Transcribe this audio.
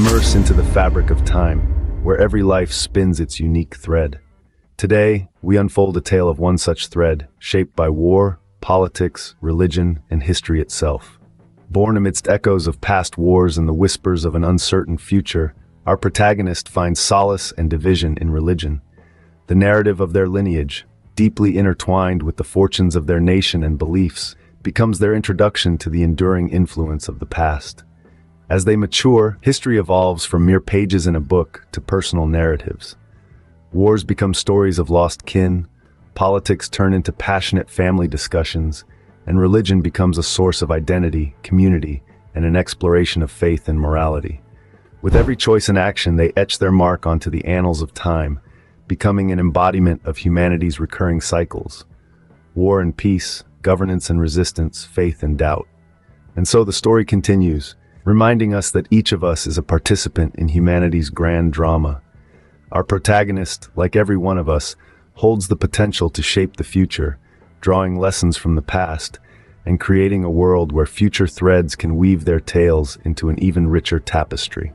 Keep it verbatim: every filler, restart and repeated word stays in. Immerse into the fabric of time, where every life spins its unique thread. Today, we unfold a tale of one such thread, shaped by war, politics, religion, and history itself. Born amidst echoes of past wars and the whispers of an uncertain future, our protagonist finds solace and division in religion. The narrative of their lineage, deeply intertwined with the fortunes of their nation and beliefs, becomes their introduction to the enduring influence of the past. As they mature, history evolves from mere pages in a book to personal narratives. Wars become stories of lost kin, politics turn into passionate family discussions, and religion becomes a source of identity, community, and an exploration of faith and morality. With every choice and action, they etch their mark onto the annals of time, becoming an embodiment of humanity's recurring cycles: war and peace, governance and resistance, faith and doubt. And so the story continues, reminding us that each of us is a participant in humanity's grand drama. Our protagonist, like every one of us, holds the potential to shape the future, drawing lessons from the past, and creating a world where future threads can weave their tales into an even richer tapestry.